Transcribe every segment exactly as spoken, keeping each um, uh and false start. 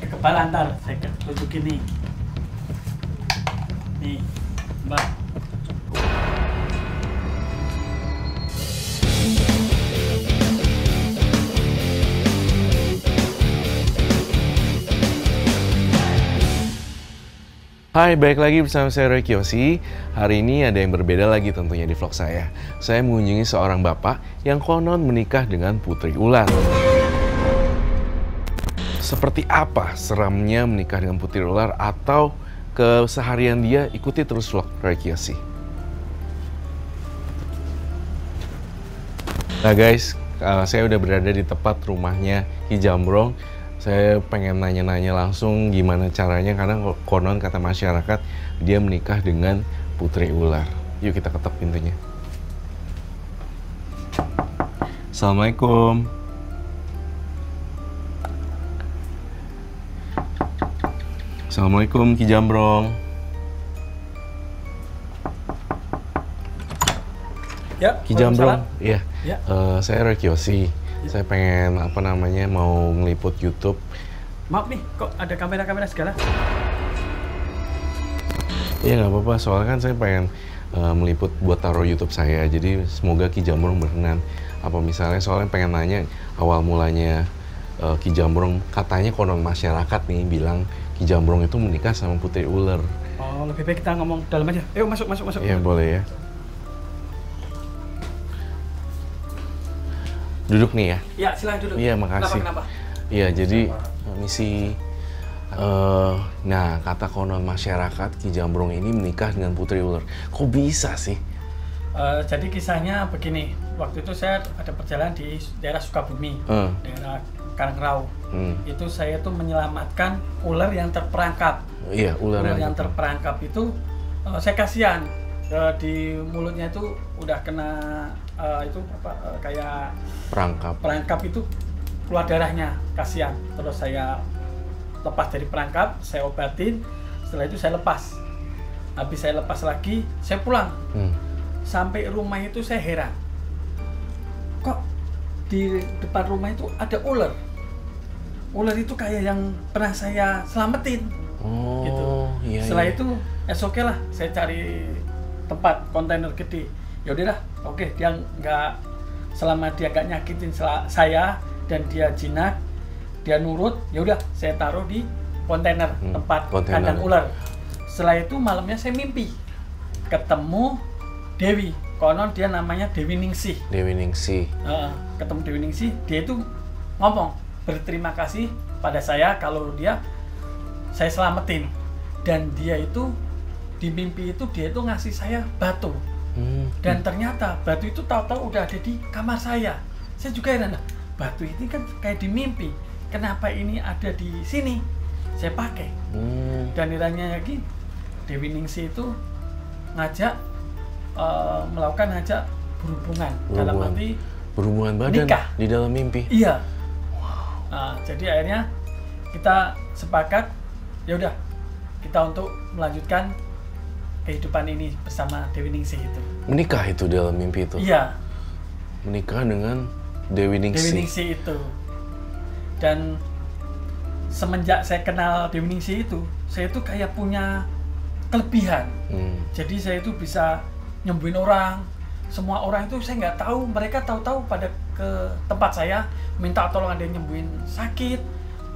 kekebalan ntar, saya tunjukin nih. Nih, Mbak. Hai, balik lagi bersama saya Roy Kiyoshi. Hari ini ada yang berbeda lagi tentunya di vlog saya. Saya mengunjungi seorang bapak yang konon menikah dengan putri ular. Seperti apa seramnya menikah dengan putri ular atau keseharian dia? Ikuti terus vlog Roy Kiyoshi. Nah guys, saya udah berada di tempat rumahnya Ki Jambrong. Saya pengen nanya-nanya langsung gimana caranya, karena konon kata masyarakat dia menikah dengan putri ular. Yuk kita ketok pintunya. Assalamualaikum. Assalamualaikum Ki Jambrong. Ya, Ki Jambrong. Iya. Ya. Uh, saya Roy Kiyoshi. Saya pengen apa namanya mau ngeliput YouTube. Maaf nih, kok ada kamera-kamera segala? Iya nggak apa-apa, soalnya kan saya pengen uh, meliput buat taruh YouTube saya. Jadi semoga Ki Jambrong berkenan. Apa misalnya, soalnya pengen nanya awal mulanya uh, Ki Jambrong, katanya konon masyarakat nih bilang Ki Jambrong itu menikah sama putri ular. Oh, lebih baik kita ngomong dalam aja. Ayo masuk, masuk, masuk. Iya boleh ya. Duduk nih ya? Iya, silahkan duduk. Iya, makasih. Kenapa, kenapa? Iya, jadi misi. Uh, nah, kata konon masyarakat Ki Jambrong ini menikah dengan putri ular. Kok bisa sih? Uh, jadi kisahnya begini. Waktu itu saya ada perjalanan di daerah Sukabumi, uh. daerah Karangrau. Hmm. Itu saya tuh menyelamatkan ular yang terperangkap. Uh, iya, ular, ular yang, yang terperangkap itu uh, saya kasihan. Uh, di mulutnya itu udah kena uh, itu apa uh, kayak perangkap. Perangkap itu keluar darahnya, kasihan. Terus saya lepas dari perangkap, saya obatin. Setelah itu saya lepas. Habis saya lepas lagi, saya pulang. Hmm. Sampai rumah itu saya heran. Kok di depan rumah itu ada ular? Ular itu kayak yang pernah saya selamatin. Oh, gitu. Iya, setelah iya. itu esoknya lah saya cari tempat kontainer gede. Yaudah lah, oke, dia nggak, selama dia nggak nyakitin saya dan dia jinak, dia nurut, yaudah saya taruh di kontainer hmm, tempat kandang ular. Setelah itu malamnya saya mimpi ketemu Dewi, konon dia namanya Dewi Ningsih. Dewi Ningsih. Uh, ketemu Dewi Ningsih, dia itu ngomong berterima kasih pada saya kalau dia saya selamatin, dan dia itu di mimpi itu dia itu ngasih saya batu, hmm. dan ternyata batu itu tahu-tahu udah ada di kamar saya. Saya juga heran, batu ini kan kayak di mimpi, kenapa ini ada di sini? Saya pakai. Hmm. Dan nilainya lagi, Dewi Ningsih itu ngajak uh, melakukan ngajak berhubungan, berhubungan dalam arti berhubungan badan nikah di dalam mimpi. Iya. Wow. Nah, jadi akhirnya kita sepakat, ya udah kita untuk melanjutkan kehidupan ini bersama Dewi Ningsih itu. Menikah itu dalam mimpi itu? Iya. Menikah dengan Dewi Ningsih. Dewi Ningsih itu. Dan semenjak saya kenal Dewi Ningsih itu, saya itu kayak punya kelebihan. Hmm. Jadi saya itu bisa nyembuhin orang. Semua orang itu saya nggak tahu, mereka tahu-tahu pada ke tempat saya minta tolong, ada yang nyembuhin sakit,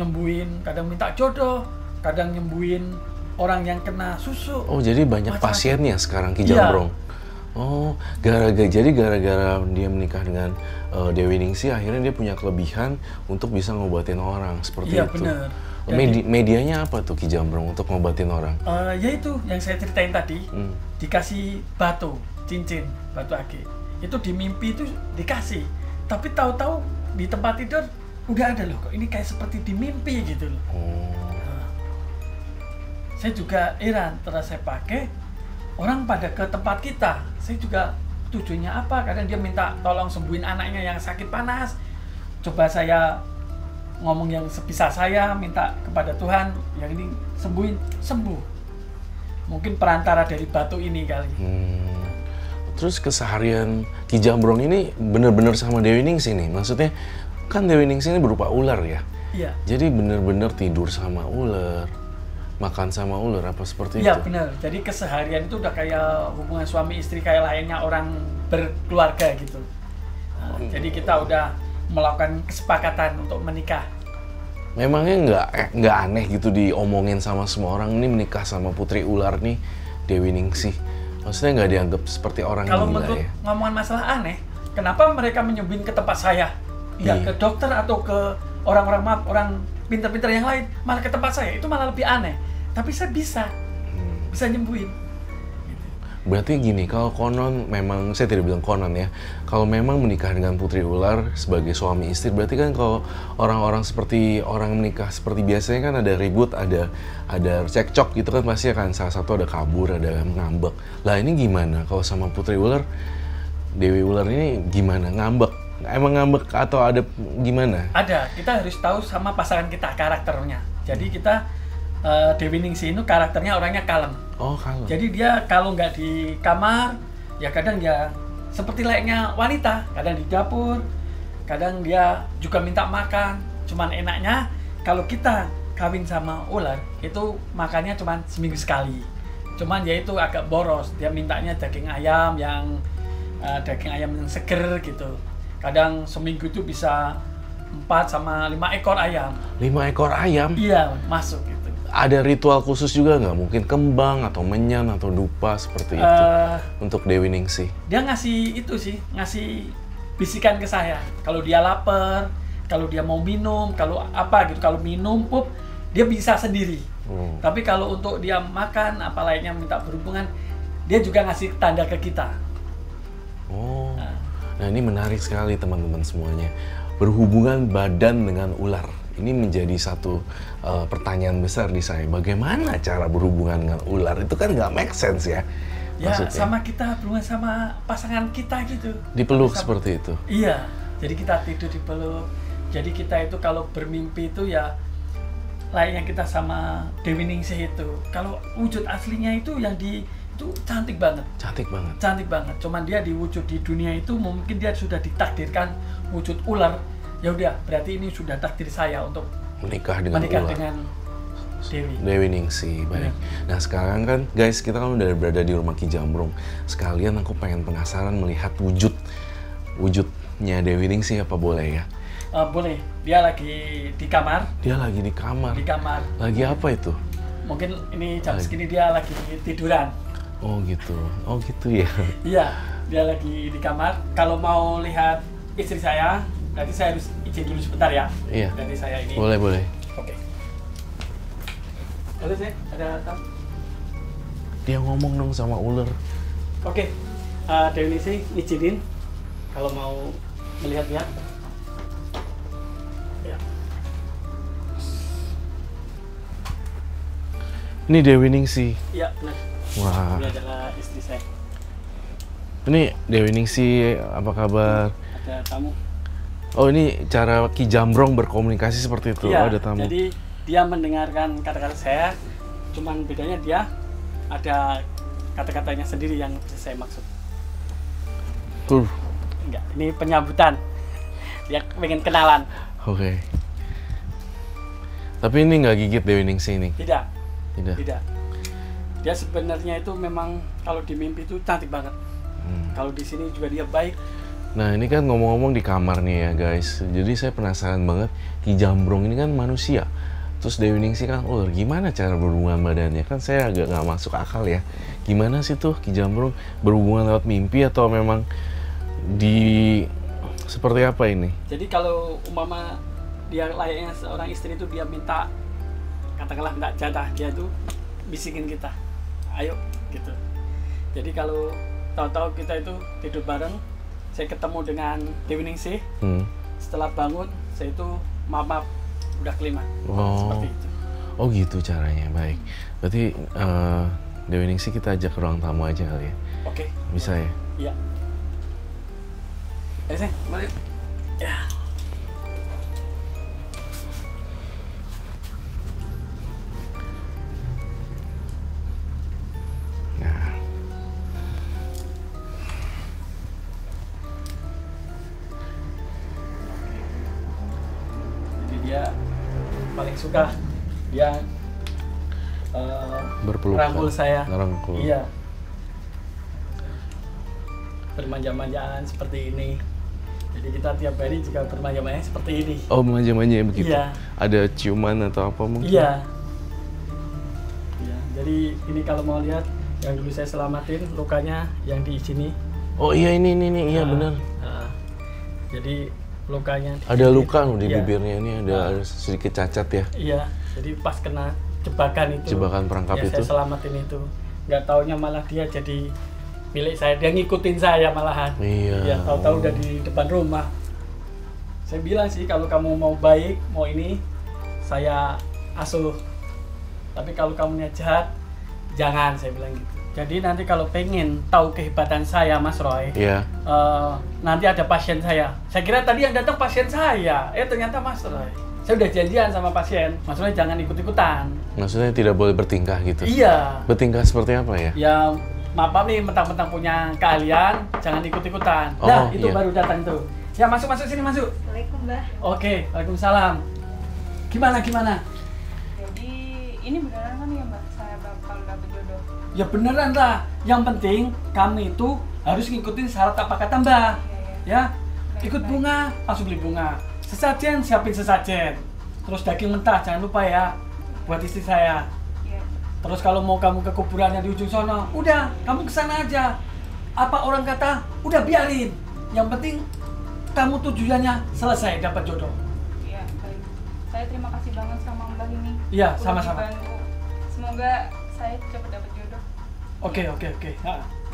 nyembuhin, kadang minta jodoh, kadang nyembuhin orang yang kena susu. Oh, jadi banyak macam pasiennya sekarang Ki Jambrong. Iya. Oh, gara-gara jadi gara-gara dia menikah dengan uh, Dewi Ningsih, akhirnya dia punya kelebihan untuk bisa ngobatin orang seperti iya, itu. Iya, benar. Medi medianya apa tuh Ki Jambrong untuk ngobatin orang? Uh, ya itu yang saya ceritain tadi. Hmm. Dikasih batu, cincin, batu akik. Itu di mimpi itu dikasih. Tapi tahu-tahu di tempat tidur udah ada loh. Kok ini kayak seperti di mimpi gitu loh. Oh. Saya juga heran, terus saya pakai, orang pada ke tempat kita. Saya juga tujuannya apa, kadang dia minta tolong sembuhin anaknya yang sakit panas. Coba saya ngomong yang sebisa saya, minta kepada Tuhan, yang ini sembuhin, sembuh. Mungkin perantara dari batu ini kali. Hmm. Terus keseharian Ki Jambrong ini bener-bener sama Dewi Ningsih nih? Maksudnya, kan Dewi Ningsih ini berupa ular ya? Iya. Jadi bener-bener tidur sama ular, makan sama ular, apa seperti ya, itu? Iya bener, jadi keseharian itu udah kayak hubungan suami istri kayak lainnya orang berkeluarga gitu. Nah, hmm. Jadi kita udah melakukan kesepakatan untuk menikah. Memangnya nggak nggak aneh gitu diomongin sama semua orang, ini menikah sama putri ular nih, Dewi Ningsih. Maksudnya nggak dianggap seperti orang kalau gila ya? Kalau ngomongan masalah aneh, kenapa mereka menyebutin ke tempat saya? Ya, iya. Ke dokter atau ke orang-orang map, orang pinter-pinter yang lain, malah ke tempat saya, itu malah lebih aneh. Tapi saya bisa, hmm. bisa nyembuhin. Berarti gini, kalau konon memang, saya tidak bilang konon ya, kalau memang menikah dengan putri ular sebagai suami istri, berarti kan kalau orang-orang seperti orang menikah seperti biasanya kan ada ribut, ada ada cekcok gitu kan, pasti akan salah satu ada kabur, ada ngambek. Lah ini gimana kalau sama putri ular, Dewi ular ini gimana, ngambek? Emang ngambek atau ada gimana? Ada, kita harus tahu sama pasangan kita karakternya. Jadi kita uh, Dewi Ningsih itu karakternya orangnya kalem. Oh kalem. Jadi dia kalau nggak di kamar, ya kadang dia seperti layaknya wanita, kadang di dapur, kadang dia juga minta makan. Cuman enaknya kalau kita kawin sama ular itu makannya cuman seminggu sekali. Cuman ya itu agak boros. Dia mintanya daging ayam yang uh, daging ayam yang seger gitu. Kadang seminggu itu bisa empat sama lima ekor ayam. lima ekor ayam? Iya, masuk gitu. Ada ritual khusus juga nggak? Mungkin kembang atau menyan atau dupa seperti uh, itu untuk Dewi Ningsih. Dia ngasih itu sih, ngasih bisikan ke saya. Kalau dia lapar, kalau dia mau minum, kalau apa gitu, kalau minum pup, dia bisa sendiri. Hmm. Tapi kalau untuk dia makan, apa lainnya minta berhubungan, dia juga ngasih tanda ke kita. Oh. Nah, Nah ini menarik sekali teman-teman semuanya, berhubungan badan dengan ular. Ini menjadi satu uh, pertanyaan besar di saya, bagaimana cara berhubungan dengan ular? Itu kan nggak make sense ya? Ya maksudnya. Sama kita, berhubungan sama pasangan kita gitu. Dipeluk sama, seperti itu? Iya, jadi kita tidur dipeluk. Jadi kita itu kalau bermimpi itu ya layaknya kita sama Dewi Ningsih itu. Kalau wujud aslinya itu yang di itu cantik banget, cantik banget, cantik banget. Cuman dia diwujud di dunia itu mungkin dia sudah ditakdirkan wujud ular. Ya udah, berarti ini sudah takdir saya untuk menikah dengan menikah ular. Dengan Dewi. Dewi Ningsih, baik. Hmm. Nah sekarang kan guys, kita kan udah berada di rumah Ki Jambrong. Sekalian aku pengen penasaran melihat wujud wujudnya Dewi Ningsih, apa boleh ya? Uh, boleh. Dia lagi di kamar. Dia lagi di kamar. Di kamar. Lagi apa itu? Mungkin ini jam lagi. Segini dia lagi tiduran. Oh gitu, oh gitu ya? Iya, dia lagi di kamar. Kalau mau lihat istri saya, nanti saya harus izin dulu sebentar ya. Iya. Nanti saya ini. Boleh, boleh. Oke. Boleh sih, ada tamu. Dia ngomong dong sama ular. Oke, uh, Dewi Ningsih izinin kalau mau melihat-lihat. Ya. Ini Dewi Ningsih. Iya, benar. Wah. Ini adalah istri saya. Ini Dewi Ningsih, apa kabar? Ada tamu. Oh, ini cara Ki Jambrong berkomunikasi seperti itu. Iya, oh, ada tamu. Jadi dia mendengarkan kata-kata saya, cuman bedanya dia ada kata-katanya sendiri yang saya maksud. Tuh. Enggak, ini penyambutan. Dia pengen kenalan. Oke. Okay. Tapi ini nggak gigit Dewi Ningsih ini. Tidak. Tidak. Tidak. Dia sebenarnya itu memang kalau di mimpi itu cantik banget. Hmm. Kalau di sini juga dia baik. Nah ini kan ngomong-ngomong di kamar nih ya guys. Jadi saya penasaran banget, Ki Jambrong ini kan manusia. Terus Dewi Ningsih kan, oh gimana cara berhubungan badannya? Kan saya agak nggak masuk akal ya. Gimana sih tuh Ki Jambrong berhubungan lewat mimpi atau memang di seperti apa ini? Jadi kalau umpama dia layaknya seorang istri itu dia minta, katakanlah minta jatah, dia tuh bisikin kita. Ayo gitu. Jadi kalau tahu-tahu kita itu tidur bareng, saya ketemu dengan Dewi Ningsih. Hmm. Setelah bangun, saya itu maaf-maaf udah kelima. Oh. Seperti itu. Oh gitu caranya, baik. Berarti uh, Dewi Ningsih kita ajak ke ruang tamu aja kali ya. Oke. Okay. Bisa ya? Iya. Ayo sih, mari. Ya. suka yang uh, merangkul saya, merangkul. Iya, bermanja-manjaan seperti ini. Jadi kita tiap hari juga bermanja-manja seperti ini. Oh, bermanja-manja begitu? Iya. Ada ciuman atau apa mungkin? Iya. Iya. Jadi ini kalau mau lihat yang dulu saya selamatin lukanya yang di sini. Oh iya, ini ini, ini. Iya uh, benar. Uh, jadi lukanya ada luka di iya. bibirnya ini, ada uh, sedikit cacat ya. Iya, jadi pas kena jebakan itu, jebakan perangkap ya, itu saya selamatin itu. Nggak taunya malah dia jadi milik saya, dia ngikutin saya malahan. Iya, ya, tahu-tahu udah di depan rumah. Saya bilang sih, kalau kamu mau baik, mau ini, saya asuh. Tapi kalau kamu jahat, jangan, saya bilang gitu. Jadi nanti kalau pengen tahu kehebatan saya, Mas Roy, yeah. uh, nanti ada pasien saya. Saya kira tadi yang datang pasien saya, eh ternyata Mas Roy. Saya udah janjian sama pasien, Mas Roy jangan ikut-ikutan. Maksudnya tidak boleh bertingkah gitu? Iya. Bertingkah seperti apa ya? Ya, maaf nih, mentang-mentang punya keahlian, jangan ikut-ikutan. Oh, nah, itu iya. baru datang tuh. Ya, masuk-masuk sini, masuk. Assalamualaikum, Mbak. Oke, waalaikumsalam. Gimana, gimana? Jadi, ini beneran kan ya, Mbak? Saya bakal dapat jodoh. Ya beneran lah, yang penting kami itu harus ngikutin syarat apa kata Mbak, ya, ya. ya ikut baik. Bunga, langsung beli bunga, sesajen, siapin sesajen, terus daging mentah, jangan lupa ya, buat istri saya. Ya. Terus kalau mau kamu ke kuburannya di ujung sono, udah, kamu kesana aja, apa orang kata, udah biarin, yang penting kamu tujuannya selesai, dapat jodoh. Iya, baik. Saya terima kasih banget sama Mbak ini. Iya, sama-sama. Semoga saya cepat dapat jodoh. Oke, oke, oke.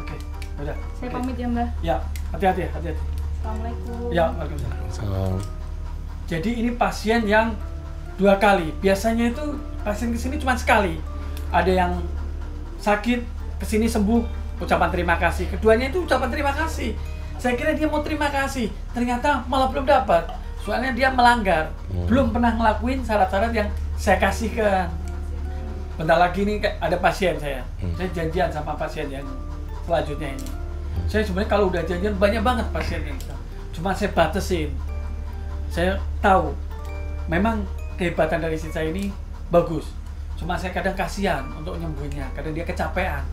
Oke, udah. Saya okay. pamit ya, Mbak. Ya, hati-hati, hati-hati. Assalamualaikum. Ya, waalaikumsalam. Salam. Jadi ini pasien yang dua kali. Biasanya itu pasien kesini cuma sekali. Ada yang sakit, kesini sembuh, ucapan terima kasih. Keduanya itu ucapan terima kasih. Saya kira dia mau terima kasih, ternyata malah belum dapat. Soalnya dia melanggar, hmm. belum pernah ngelakuin syarat-syarat yang saya kasihkan. Bentar lagi nih ada pasien saya, hmm. saya janjian sama pasien yang selanjutnya ini. Hmm. Saya sebenarnya kalau udah janjian banyak banget pasien ini, cuma saya batasin. Saya tahu, memang kehebatan dari si saya ini bagus. Cuma saya kadang kasihan untuk nyembuhinnya, kadang dia kecapean.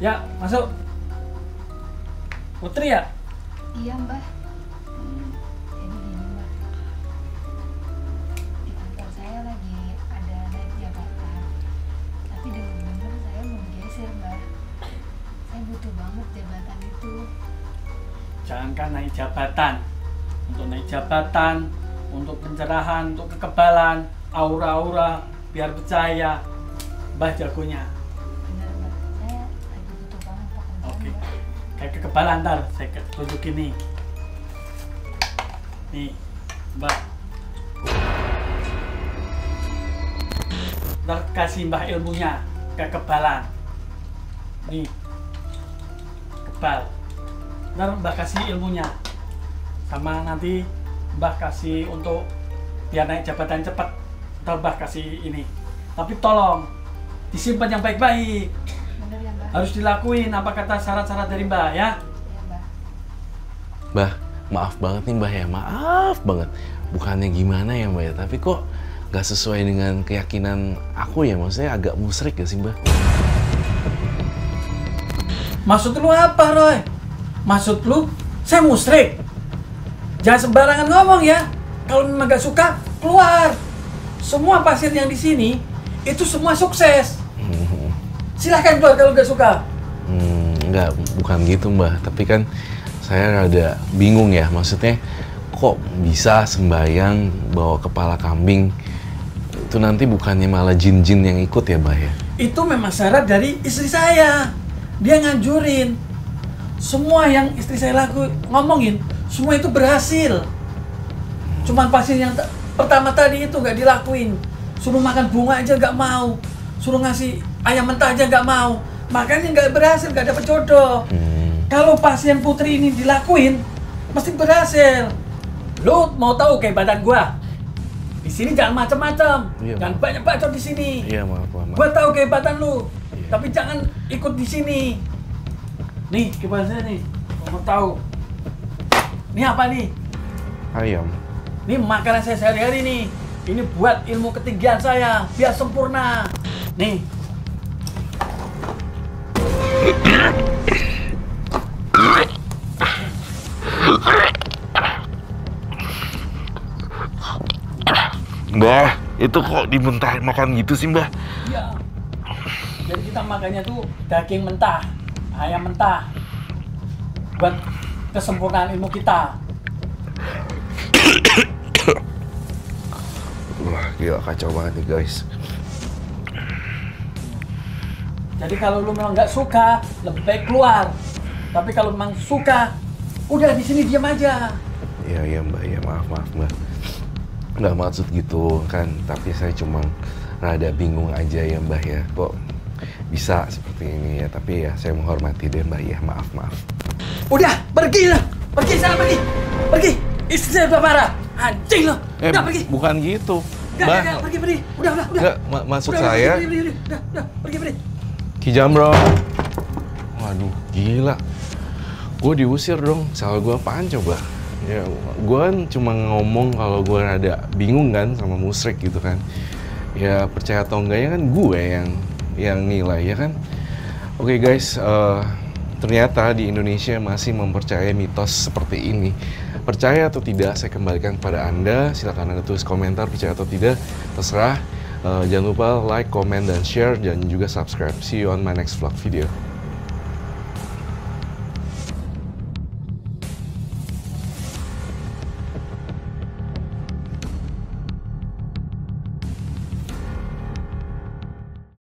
Ya, masuk. Putri ya? Iya, Mbak. Hmm. Jadi gini, Mbak. Di kantor saya lagi ada naik jabatan. Tapi benar-benar saya mau geser, Mbak. Saya butuh banget jabatan itu. Jangankan naik jabatan. Untuk naik jabatan, untuk pencerahan, untuk kekebalan, aura-aura, biar percaya. Mbak jagonya. Benar, Mbak. Saya lagi butuh banget pekerjaan, okay. Mbak. Kayak kekebalan, ntar saya tunjukin nih. Nih, Mbak. Ntar kasih Mbak ilmunya, kekebalan. Nih, kebal. Ntar Mbak kasih ilmunya. Sama nanti Mbak kasih untuk biar naik jabatan cepat. Ntar Mbak kasih ini. Tapi tolong, disimpan yang baik-baik. Harus dilakuin apa kata syarat-syarat dari Mbak ya? Iya, Mbak. Mbak, maaf banget nih Mbak ya, maaf banget. Bukannya gimana ya Mbak ya, tapi kok nggak sesuai dengan keyakinan aku ya, maksudnya agak musyrik ya sih Mbak? Maksud lu apa Roy? Maksud lu, saya musyrik? Jangan sembarangan ngomong ya, kalau memang nggak suka, keluar. Semua pasien yang di sini, itu semua sukses. Silahkan keluar kalau nggak suka. Hmm, nggak, bukan gitu Mbak. Tapi kan saya rada bingung ya. Maksudnya kok bisa sembahyang bawa kepala kambing itu nanti bukannya malah jin-jin yang ikut ya Mbak ya? Itu memang syarat dari istri saya. Dia nganjurin. Semua yang istri saya laku ngomongin, semua itu berhasil. Cuman pasien yang pertama tadi itu nggak dilakuin. Suruh makan bunga aja nggak mau. Suruh ngasih ayam mentah aja nggak mau, makanya nggak berhasil, nggak dapet jodoh. Hmm. Kalau pasien Putri ini dilakuin, mesti berhasil. Lu mau tahu kehebatan gua? Di sini jangan macam-macam, iya, jangan banyak bacot di sini. Iya, maaf, maaf. Gua tahu kehebatan lu, iya. Tapi jangan ikut di sini. Nih, kebalasnya nih, mau tahu? Ini apa nih? Ayam. Ini makanan saya sehari-hari nih. Ini buat ilmu ketinggian saya, biar sempurna. Nih. Mbah, itu kok dimentahin makan gitu sih, Mbah? Iya. Jadi kita makannya tuh daging mentah, ayam mentah. Buat kesempurnaan ilmu kita. Wah, gila, kacau banget nih guys. Jadi kalau lu memang nggak suka, lebih baik keluar. Tapi kalau memang suka, udah di sini diam aja. Iya iya mbak, ya maaf maaf mbak. Nggak maksud gitu kan, tapi saya cuma rada bingung aja ya mbak ya. Kok bisa seperti ini ya? Tapi ya saya menghormati deh mbak ya, maaf maaf. Udah pergi lah, pergi sana pergi, pergi. Istri saya marah. Anjing loh, eh, udah pergi. Bukan gitu. Gak, gak, gak, pergi, pergi. Udah, udah, udah. Gak, ma maksud udah, saya. Pergi, pergi, pergi, pergi. Udah, udah, pergi, pergi. Ki Jambrong. Waduh, gila. Gue diusir dong. Salah gue apaan coba? Ya, gue cuma ngomong kalau gue rada bingung kan sama musrik gitu kan. Ya percaya atau enggaknya kan gue yang yang nilai ya kan. Oke guys, uh, ternyata di Indonesia masih mempercayai mitos seperti ini. Percaya atau tidak, saya kembalikan kepada Anda. Silahkan Anda tulis komentar, percaya atau tidak, terserah. Uh, jangan lupa like, comment, dan share, dan juga subscribe. See you on my next vlog video.